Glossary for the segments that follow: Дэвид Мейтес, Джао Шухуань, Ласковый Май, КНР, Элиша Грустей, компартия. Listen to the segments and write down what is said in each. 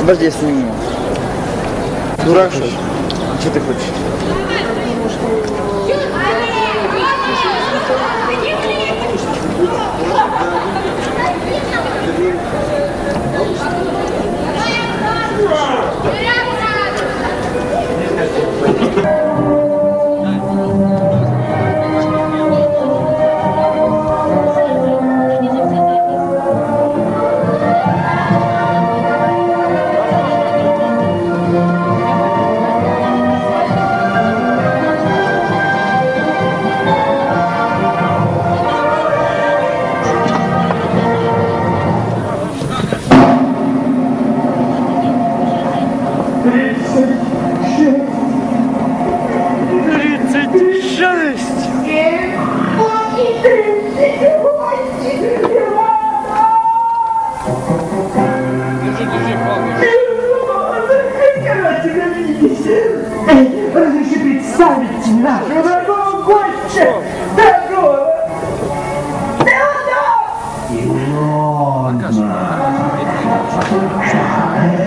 Подожди, я сниму. Дурак, что ли? Что ты хочешь?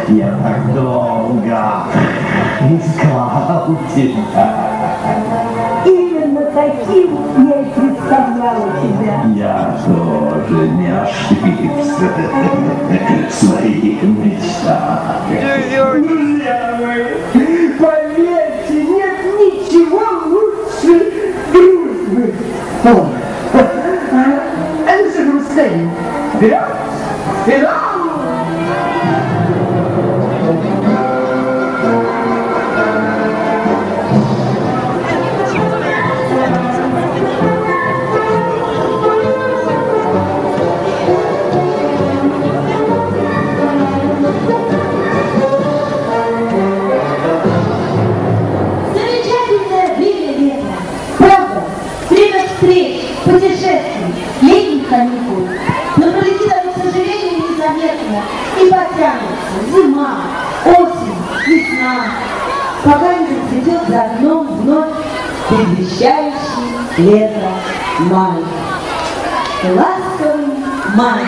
Я так долго искал тебя. Именно таким я и представляла тебя. Я тоже не ошибся в своих мечтах. Друзья мои, поверьте, нет ничего лучше дружбы. Элиша Грустей, вперед, вперед! Предвещающий лето май. Ласковый май.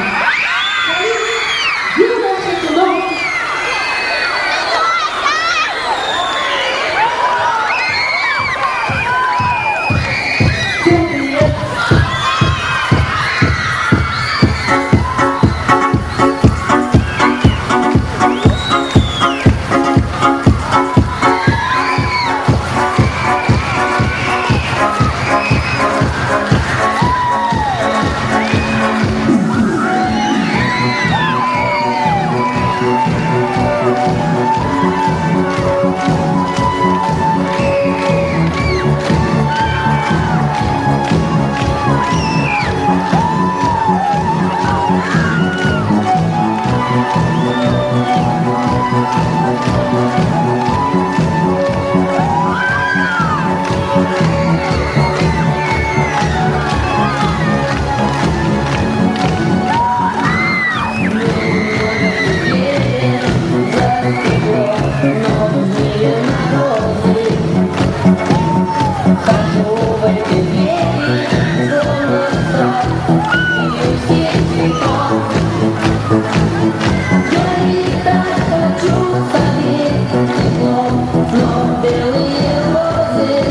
Белые розы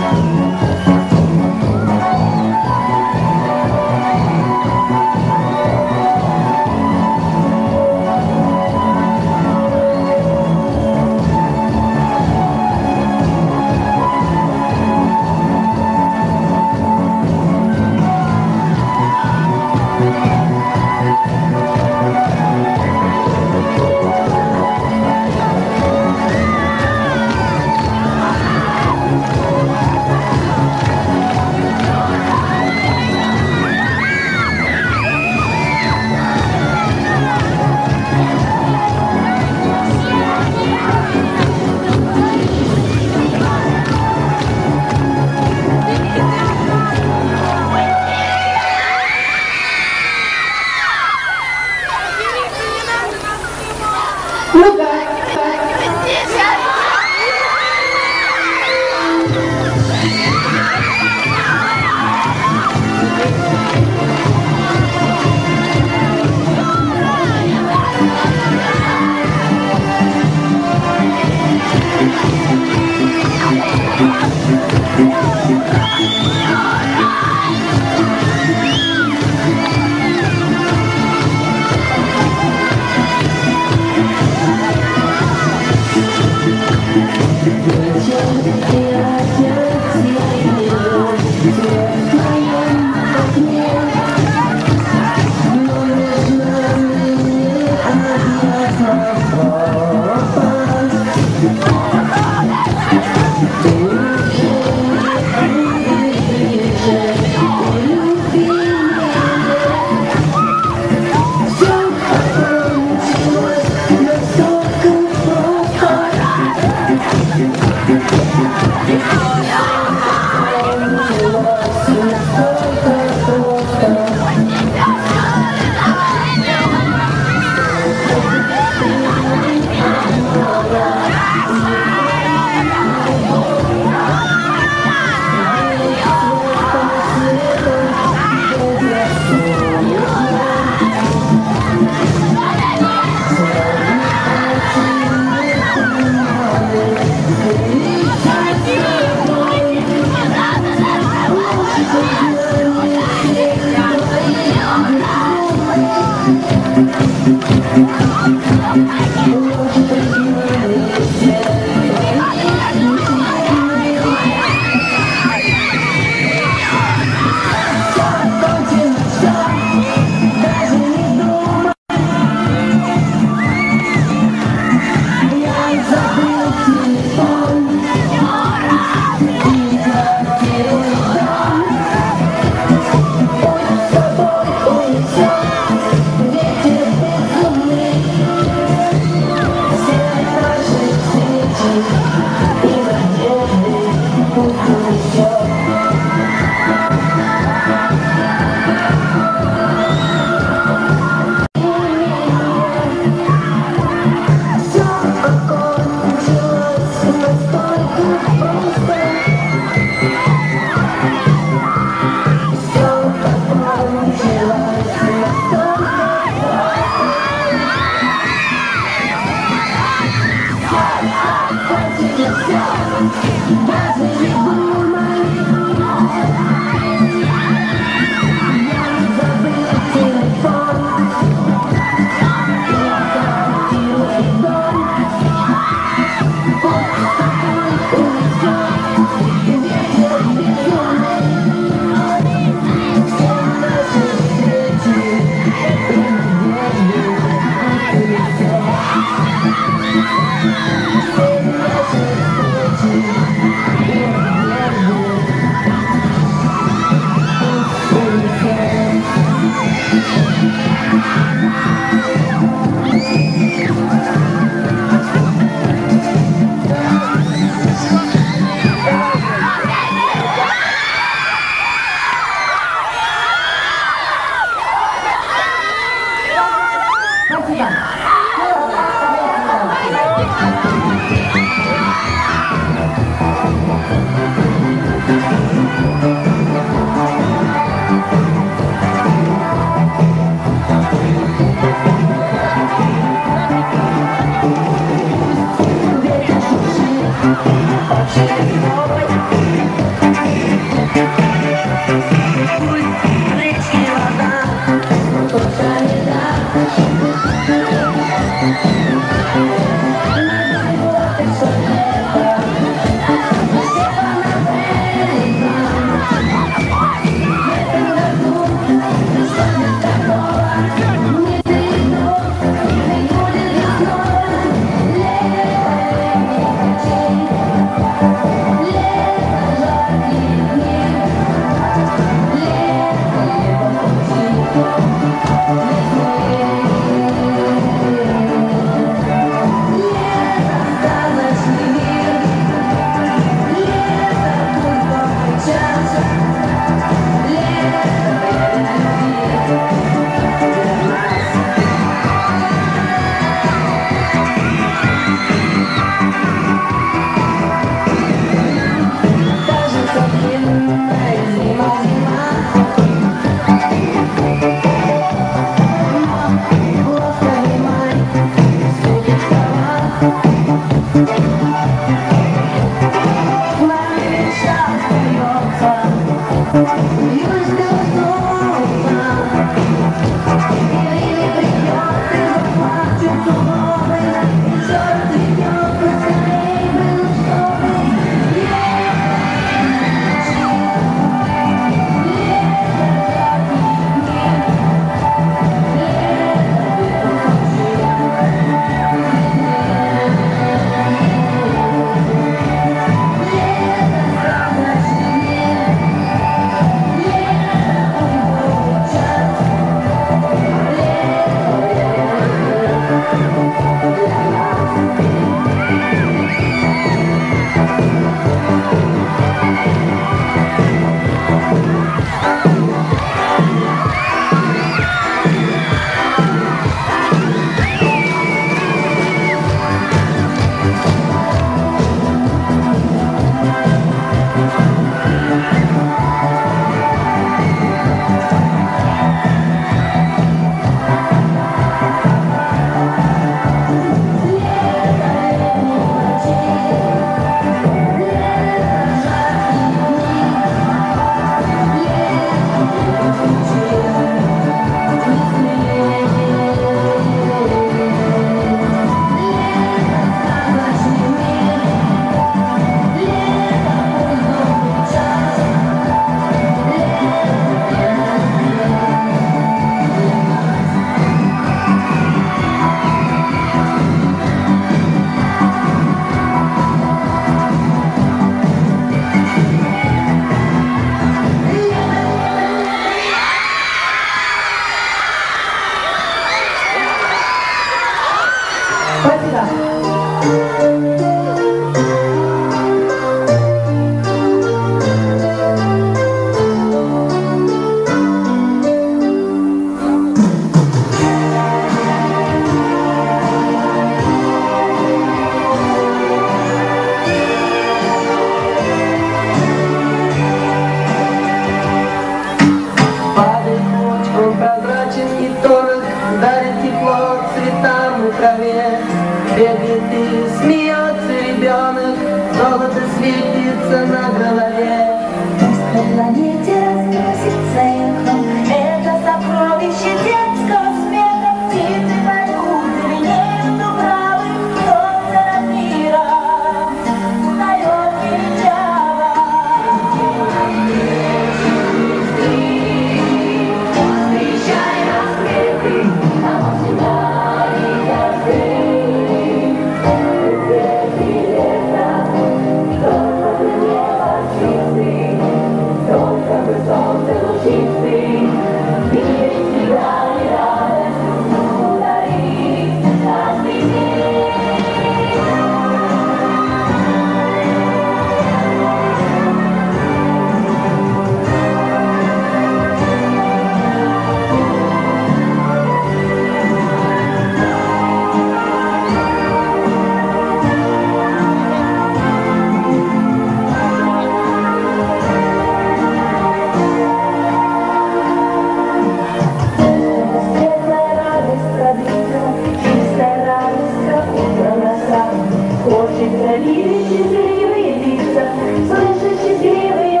очень красивые, счастливые лица, слышишь, счастливые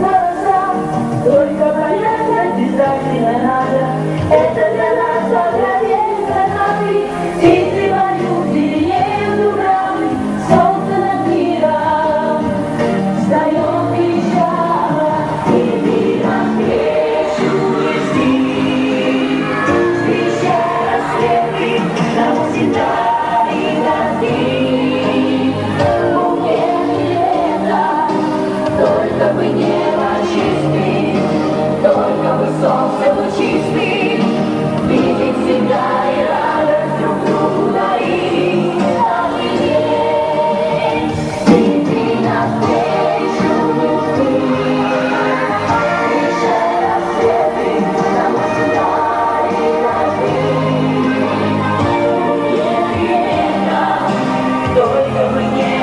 голоса. Только бояться обязательно надо, это для нас благословенные канаты. Птицы поют, зеленеют дубравы, солнце над миром встает величаво, и ты навстречу листи. Встреча рассветы нам всегда. Только бы небо чистым, только бы солнце было чистым, видеть себя и радость друг другу дарить. А мы есть, и ты навстречу листы. Встреча рассветы нам всегда и навсегда. Только бы небо.